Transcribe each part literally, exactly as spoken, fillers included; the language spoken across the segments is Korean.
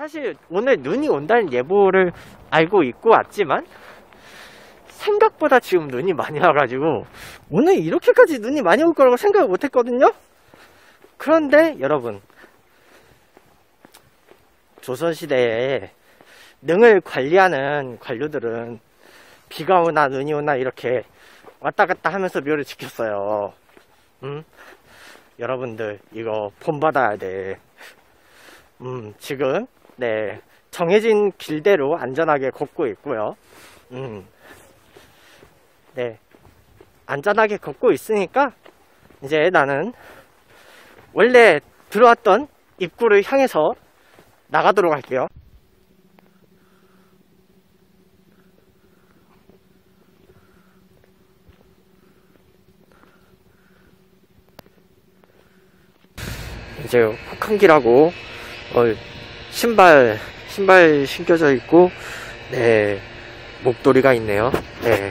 사실 오늘 눈이 온다는 예보를 알고 있고 왔지만 생각보다 지금 눈이 많이 와가지고 오늘 이렇게까지 눈이 많이 올 거라고 생각을 못 했거든요. 그런데 여러분, 조선시대에 능을 관리하는 관료들은 비가 오나 눈이 오나 이렇게 왔다 갔다 하면서 묘를 지켰어요. 음? 여러분들 이거 본받아야 돼. 음, 지금 네 정해진 길대로 안전하게 걷고 있고요. 음, 네 안전하게 걷고 있으니까 이제 나는 원래 들어왔던 입구를 향해서 나가도록 할게요. 이제 혹한기라고 어, 신발 신발 신겨져 있고 네 목도리가 있네요. 네.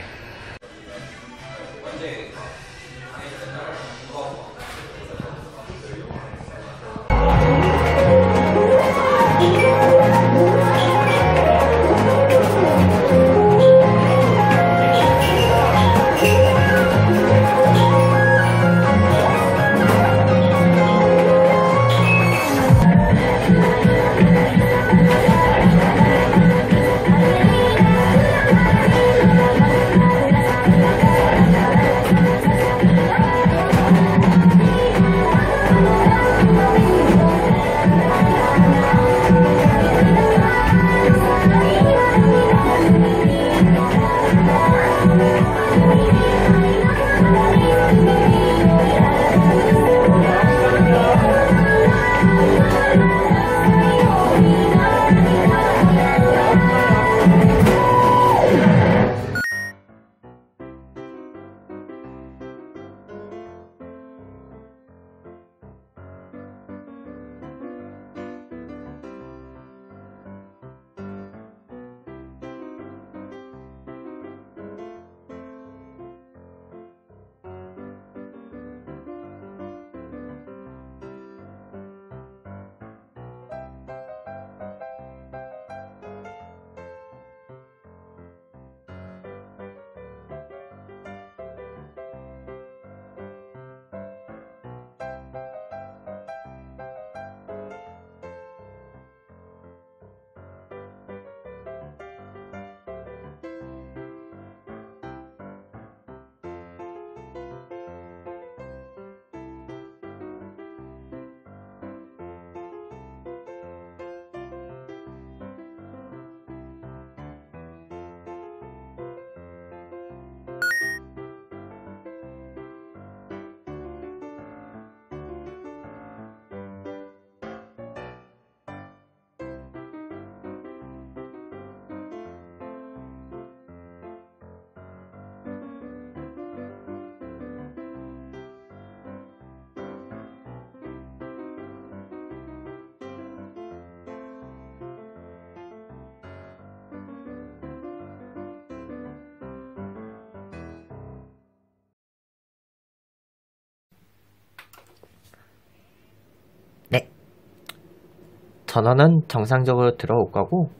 전원은 정상적으로 들어올 거고,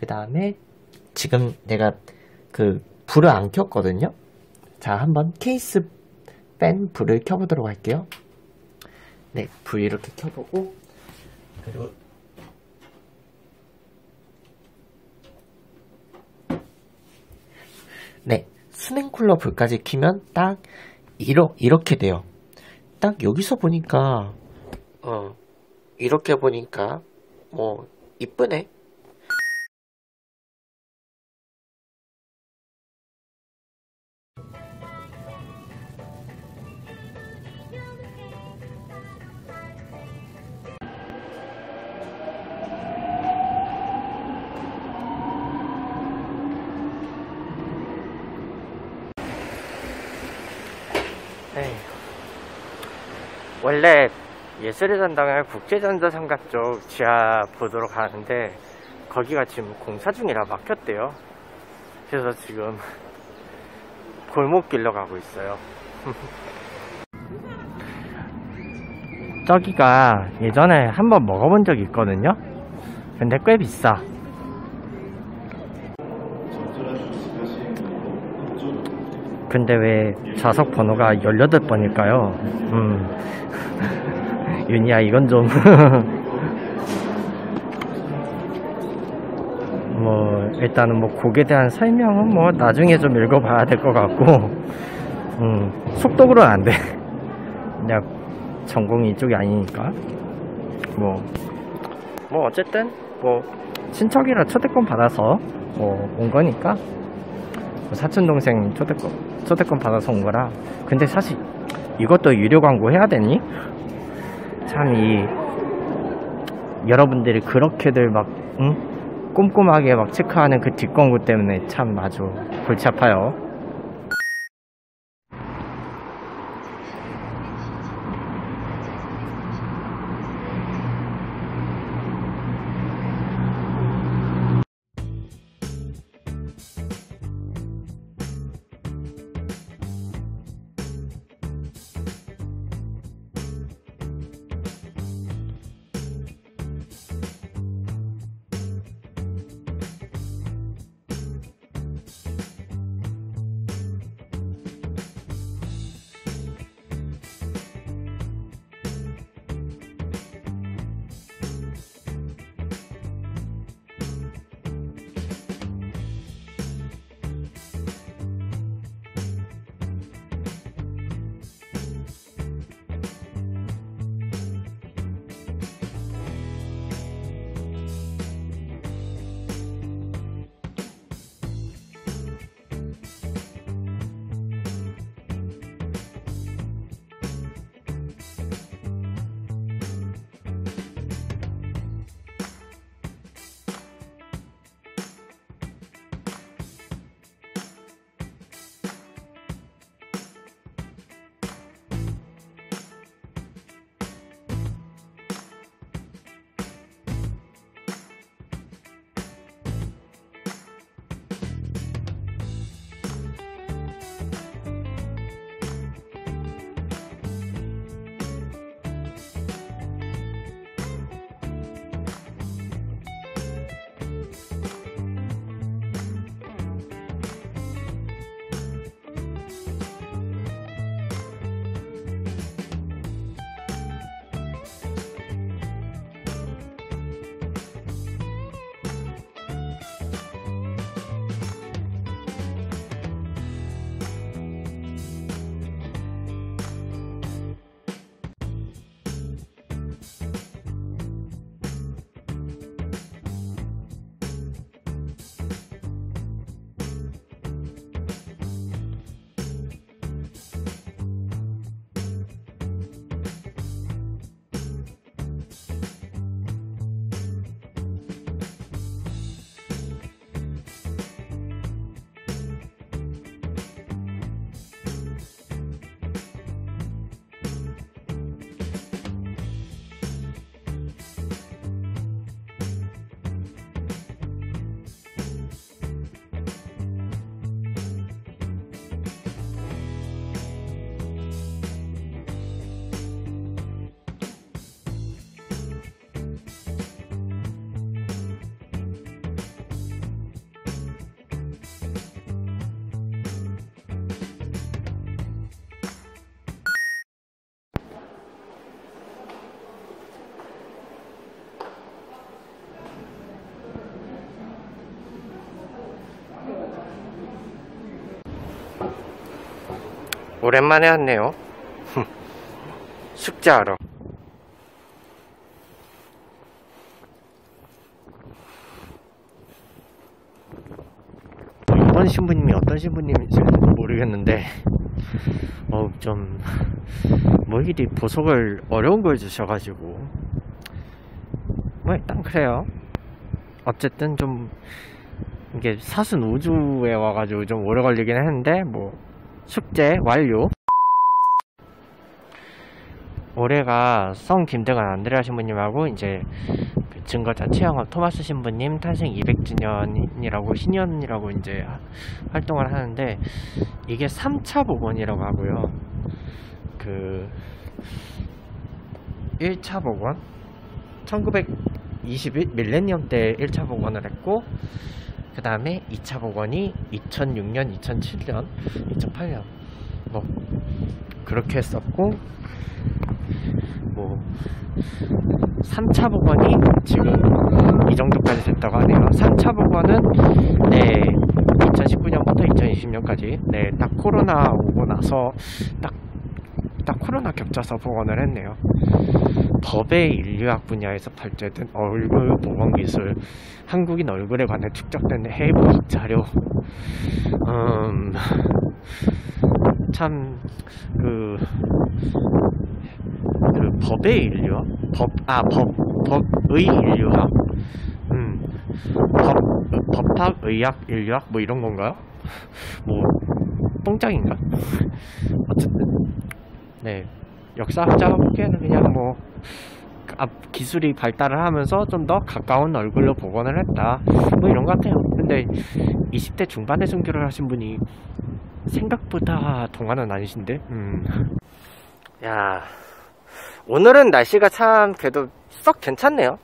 그 다음에 지금 내가 그 불을 안 켰거든요. 자, 한번 케이스 뺀 불을 켜보도록 할게요. 네, 불 이렇게 켜보고, 그리고 네, 수냉쿨러 불까지 켜면 딱 이러, 이렇게 돼요. 딱 여기서 보니까 어 이렇게 보니까 뭐 이쁘네. 에이. 원래 예술의 전당을 국제전자 삼각 쪽 지하 보도록 하는데 거기가 지금 공사 중이라 막혔대요. 그래서 지금 골목길로 가고 있어요. 저기가 예전에 한번 먹어본 적이 있거든요. 근데 꽤 비싸. 근데 왜 좌석 번호가 열여덟 번일까요? 음. 윤희야 이건 좀 뭐 일단은 뭐 곡에 대한 설명은 뭐 나중에 좀 읽어봐야 될 것 같고, 음, 속독으로는 안 돼. 그냥 전공이 이쪽이 아니니까. 뭐, 뭐 어쨌든 뭐 친척이라 초대권 받아서 뭐 온 거니까, 사촌 동생 초대권 초대권 받아서 온 거라. 근데 사실 이것도 유료 광고 해야 되니? 참 이 여러분들이 그렇게들 막 응? 꼼꼼하게 막 체크하는 그 뒷광고 때문에 참 아주 골치 아파요. 오랜만에 왔네요. 숙제하러. 어떤 신부님이 어떤 신부님인지 모르겠는데 어 좀 뭐 이리 보석을 어려운 걸 주셔가지고 뭐 일단 그래요. 어쨌든 좀 이게 사순 우주에 와가지고 좀 오래 걸리긴 했는데 뭐 숙제 완료. 올해가 성 김대관 안드레아 신부님하고 이제 그 증거자 최영업 토마스 신부님 탄생 이백 주년이라고 신년이라고 이제 활동을 하는데 이게 삼 차 복원이라고 하고요. 그 일 차 복원 천구백 이십 밀레니엄 때 일 차 복원을 했고, 그 다음에 이 차 복원이 이천육 년, 이천칠 년, 이천팔 년 뭐 그렇게 했었고, 뭐 삼 차 복원이 지금 이 정도까지 됐다고 하네요. 삼 차 복원은 네, 이천십구 년부터 이천이십 년까지 네, 딱 코로나 오고 나서 딱, 딱 코로나 겹쳐서 복원을 했네요. 법의 인류학 분야에서 발제된 얼굴 복원 기술, 한국인 얼굴에 관해 축적된 해부 자료. 음, 참 그 그 법의 인류학, 법, 아, 법, 법의 인류학, 음, 법, 법학, 의학, 인류학 뭐 이런 건가요? 뭐 뽕짝인가? 어쨌든 네. 역사학자가 보기에는 그냥 뭐 기술이 발달을 하면서 좀 더 가까운 얼굴로 복원을 했다 뭐 이런 것 같아요. 근데 이십 대 중반에 선교를 하신 분이 생각보다 동안은 아니신데. 음. 야, 오늘은 날씨가 참 그래도 썩 괜찮네요.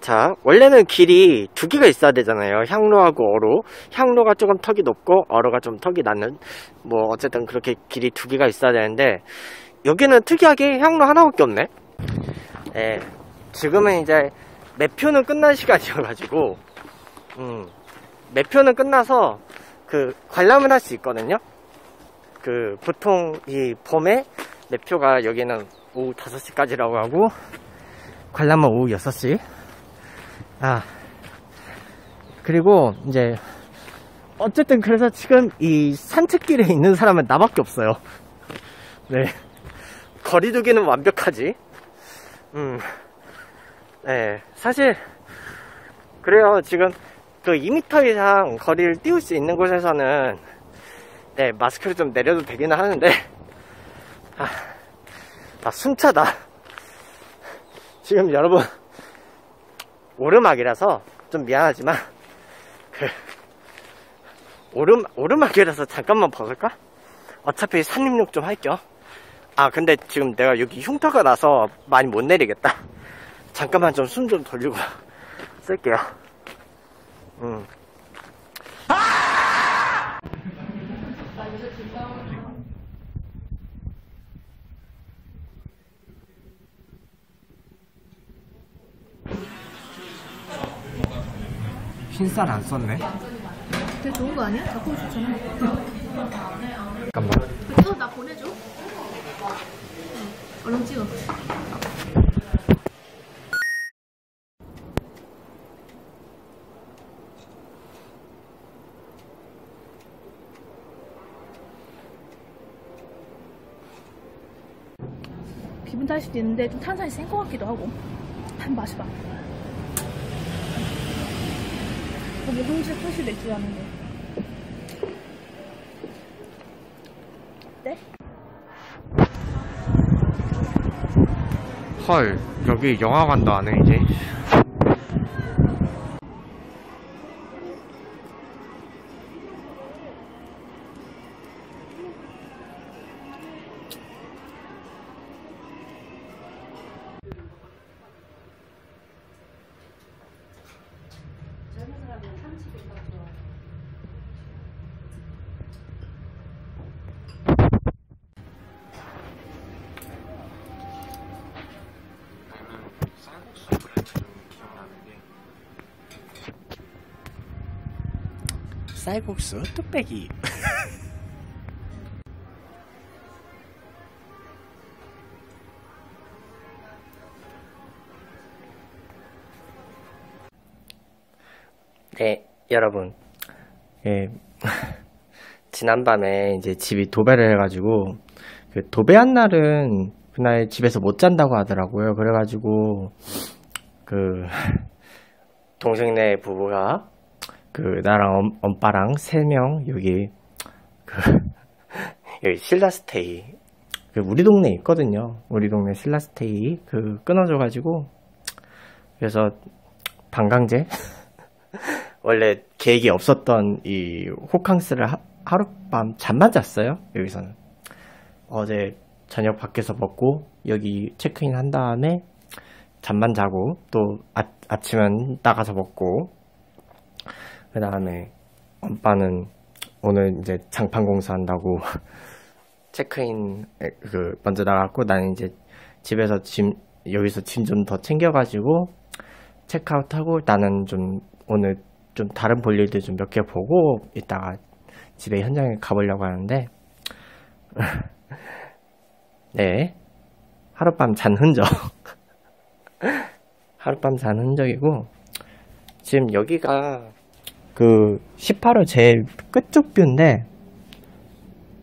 자, 원래는 길이 두 개가 있어야 되잖아요. 향로하고 어로. 향로가 조금 턱이 높고 어로가 좀 턱이 낮는, 뭐 어쨌든 그렇게 길이 두 개가 있어야 되는데 여기는 특이하게 향로 하나밖에 없네. 예, 지금은 이제 매표는 끝난 시간이어가지고 음, 매표는 끝나서 그 관람을 할 수 있거든요. 그 보통 이 봄에 매표가 여기는 오후 다섯 시까지라고 하고 관람은 오후 여섯 시. 아, 그리고 이제 어쨌든 그래서 지금 이 산책길에 있는 사람은 나밖에 없어요. 네, 거리두기는 완벽하지. 음, 네, 사실 그래요. 지금 그 이 미터 이상 거리를 띄울 수 있는 곳에서는 네, 마스크를 좀 내려도 되기는 하는데, 아, 나 숨차다. 지금 여러분, 오르막이라서 좀 미안하지만 그 오름, 오르막이라서 잠깐만 벗을까? 어차피 산림욕 좀 할게요. 아, 근데 지금 내가 여기 흉터가 나서 많이 못 내리겠다. 잠깐만 좀 숨 좀 돌리고 쓸게요. 음. 아! 흰쌀 안 썼네? 되게 좋은 거 아니야? 자꾸 좋잖아. 잠깐만. 그거 나 보내줘. 응. 얼른 찍어. 기분 탓일 수도 있는데 좀 탄산이 센 것 같기도 하고. 한번 마셔봐. 거기 홍시 표시 될 줄 아는데. 네? 헐, 여기 영화관도 안 해 이제. 쌀국수 뚝배기. 네, 여러분. 예. 지난밤에 이제 집이 도배를 해가지고, 그 도배한 날은 그날 집에서 못 잔다고 하더라고요. 그래가지고 그 동생네 부부가 그 나랑 엄, 엄빠랑 세 명 여기 그 여기 신라스테이 그 우리 동네 있거든요. 우리 동네 신라스테이 그 끊어줘가지고, 그래서 방강제 원래 계획이 없었던 이 호캉스를 하, 하룻밤 잠만 잤어요. 여기서는 어제 저녁 밖에서 먹고 여기 체크인 한 다음에 잠만 자고 또 아, 아침은 나가서 먹고, 그 다음에 엄빠는 오늘 이제 장판 공사한다고 체크인 그 먼저 나갔고, 나는 이제 집에서 짐 여기서 짐 좀 더 챙겨가지고 체크아웃하고, 나는 좀 오늘 좀 다른 볼일들 좀 몇 개 보고 이따가 집에 현장에 가보려고 하는데 네, 하룻밤 잔 흔적 하룻밤 잔 흔적이고, 지금 여기가 그 십팔 호 제일 끝쪽 뷰인데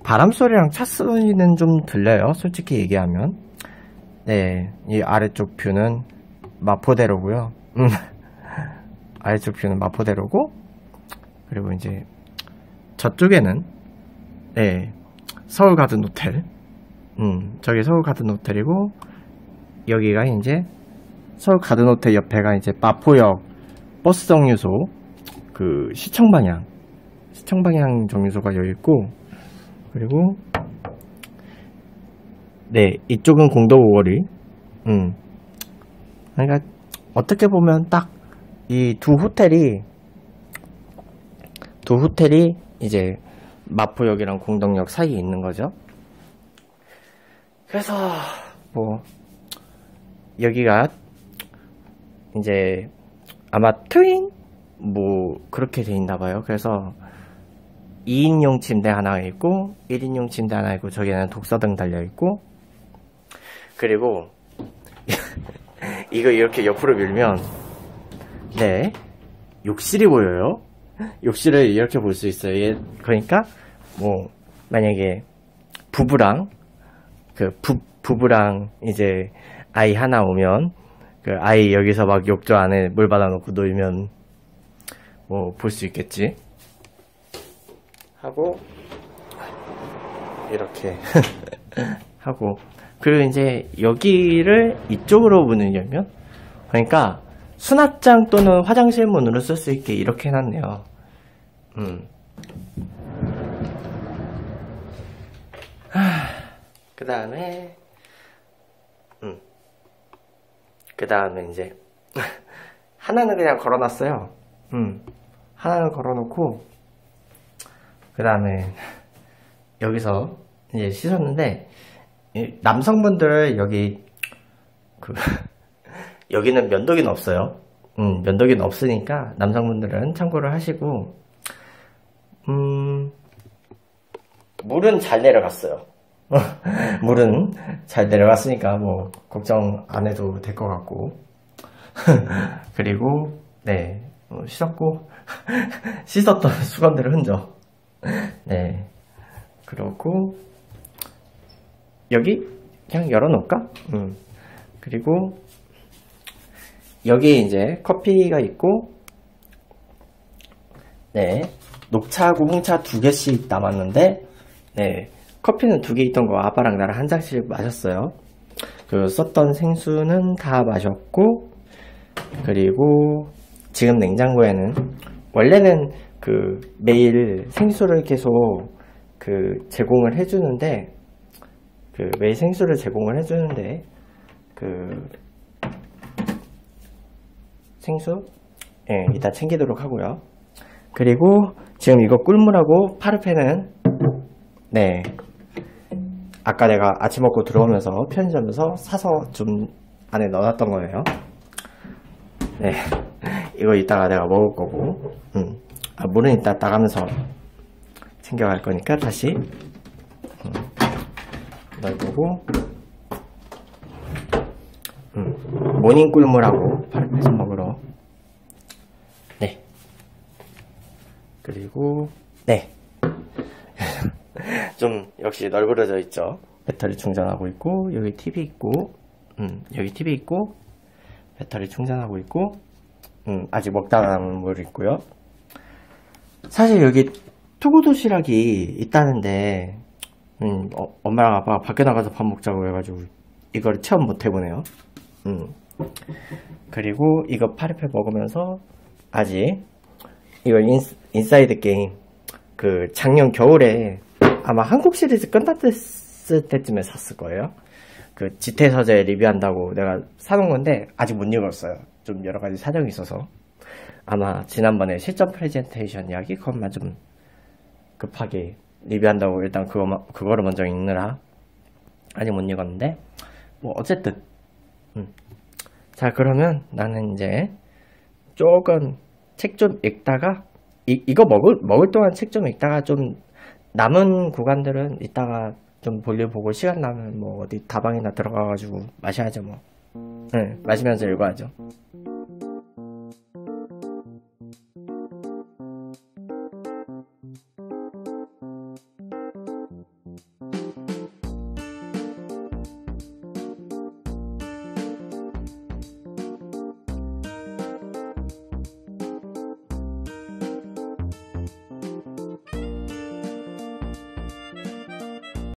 바람소리랑 차 소리는 좀 들려요, 솔직히 얘기하면. 네, 이 아래쪽 뷰는 마포대로고요. 음. 아래쪽 뷰는 마포대로고, 그리고 이제 저쪽에는 네, 서울가든호텔. 음, 저기 서울가든호텔이고, 여기가 이제 서울가든호텔 옆에가 이제 마포역 버스 정류소, 그 시청방향 시청방향 정류소가 여기 있고, 그리고 네, 이쪽은 공덕오거리. 음. 그러니까 어떻게 보면 딱 이 두 호텔이 두 호텔이 이제 마포역이랑 공덕역 사이에 있는 거죠. 그래서 뭐 여기가 이제 아마 트윈 뭐 그렇게 돼 있나 봐요. 그래서 이 인용 침대 하나 있고 일 인용 침대 하나 있고, 저기에는 독서등 달려 있고, 그리고 이거 이렇게 옆으로 밀면 네, 욕실이 보여요. 욕실을 이렇게 볼 수 있어요. 얘, 그러니까 뭐 만약에 부부랑 그 부, 부부랑 이제 아이 하나 오면 그 아이 여기서 막 욕조 안에 물 받아놓고 놀면 뭐 볼 수 있겠지 하고 이렇게 하고, 그리고 이제 여기를 이쪽으로 문을 열면, 그러니까 수납장 또는 화장실 문으로 쓸 수 있게 이렇게 해놨네요. 음. 그 다음에 음. 그 다음에 이제 하나는 그냥 걸어놨어요. 음. 하나는 걸어놓고, 그 다음에 여기서 이제 씻었는데, 남성분들 여기 그 여기는 면도기는 없어요. 음, 면도기는 없으니까 남성분들은 참고를 하시고, 음, 물은 잘 내려갔어요. 물은 잘 내려갔으니까 뭐 걱정 안 해도 될 것 같고 그리고 네, 어, 씻었고 씻었던 수건들의 흔적. 네, 그러고 여기 그냥 열어놓을까? 음. 그리고 여기 이제 커피가 있고, 네, 녹차하고 홍차 두 개씩 남았는데, 네, 커피는 두 개 있던 거 아빠랑 나랑 한 잔씩 마셨어요. 그 썼던 생수는 다 마셨고, 그리고 지금 냉장고에는 원래는 그 매일 생수를 계속 그 제공을 해주는데, 그 매일 생수를 제공을 해주는데 그 생수 예, 이따 챙기도록 하고요. 그리고 지금 이거 꿀물하고 파르페는 네, 아까 내가 아침 먹고 들어오면서 편의점에서 사서 좀 안에 넣어놨던 거예요. 네, 이거 이따가 내가 먹을 거고, 음. 아, 물은 이따 나가면서 챙겨갈 거니까 다시 음. 넣을 거고, 음. 모닝 꿀물하고 파르페에서 먹으러. 네, 그리고 네, 좀 역시 널브러져 있죠. 배터리 충전하고 있고, 여기 티비 있고, 음, 여기 티비 있고, 배터리 충전하고 있고, 음, 아직 먹다 남은 물 있고요. 사실 여기 투구 도시락이 있다는데, 음, 어, 엄마랑 아빠가 밖에 나가서 밥 먹자고 해가지고 이걸 체험 못 해보네요. 음. 그리고 이거 파르페 먹으면서 아직 이거 인스, 인사이드 게임 그 작년 겨울에 아마 한국 시리즈 끝났을 때쯤에 샀을 거예요. 그 지태서재 리뷰한다고 내가 사놓은 건데 아직 못 읽었어요. 좀 여러 가지 사정이 있어서. 아마 지난번에 실전 프레젠테이션 이야기 그것만 좀 급하게 리뷰한다고 일단 그거, 그거를 먼저 읽느라 아직 못 읽었는데 뭐 어쨌든 음. 자, 그러면 나는 이제 조금 책 좀 읽다가 이, 이거 먹을, 먹을 동안 책 좀 읽다가 좀 남은 구간들은 이따가 좀 볼일 보고 시간 나면 뭐 어디 다방이나 들어가가지고 마셔야죠 뭐. 네, 마시면서 읽어야죠.